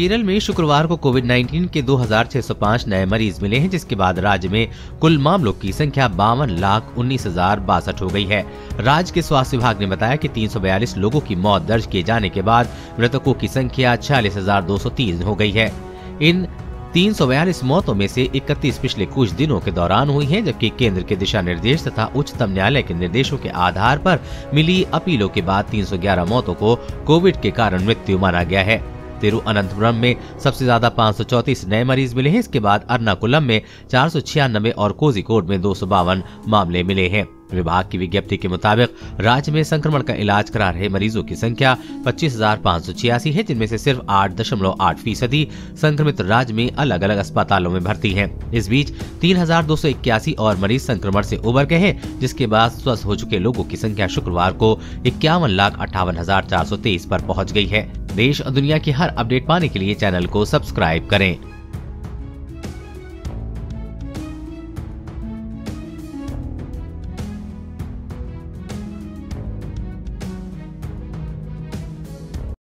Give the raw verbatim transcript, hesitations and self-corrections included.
केरल में शुक्रवार को कोविड नाइन्टीन के दो हज़ार छह सौ पाँच नए मरीज मिले हैं, जिसके बाद राज्य में कुल मामलों की संख्या बावन लाख उन्नीस हजार बासठ हो गई है। राज्य के स्वास्थ्य विभाग ने बताया कि तीन सौ बयालीस लोगों की मौत दर्ज किए जाने के बाद मृतकों की संख्या छियालीस हजार दो सौ तीन हो गई है। इन तीन सौ बयालीस मौतों में से इकतीस पिछले कुछ दिनों के दौरान हुई हैं, जबकि केंद्र के दिशा निर्देश तथा उच्चतम न्यायालय के निर्देशों के आधार पर मिली अपीलों के बाद तीन सौ ग्यारह मौतों को कोविड के कारण मृत्यु माना गया है। तिरुअनंतपुरम में सबसे ज्यादा पाँच सौ चौंतीस नए मरीज मिले हैं। इसके बाद अर्नाकुलम में चार सौ छियानबे और कोझिकोड में दो सौ बावन मामले मिले हैं। विभाग की विज्ञप्ति के मुताबिक राज्य में संक्रमण का इलाज करा रहे मरीजों की संख्या पच्चीस हजार पाँच सौ छियासी है, जिनमें से सिर्फ आठ दशमलव आठ फीसदी संक्रमित राज्य में अलग अलग अस्पतालों में भर्ती हैं। इस बीच तीन हजार दो सौ इक्यासी और मरीज संक्रमण से उबर गए हैं, जिसके बाद स्वस्थ हो चुके लोगों की संख्या शुक्रवार को इक्यावन लाख अट्ठावन हजार चार सौ तेईस पर पहुँच गई है। देश और दुनिया की हर अपडेट पाने के लिए चैनल को सब्सक्राइब करें।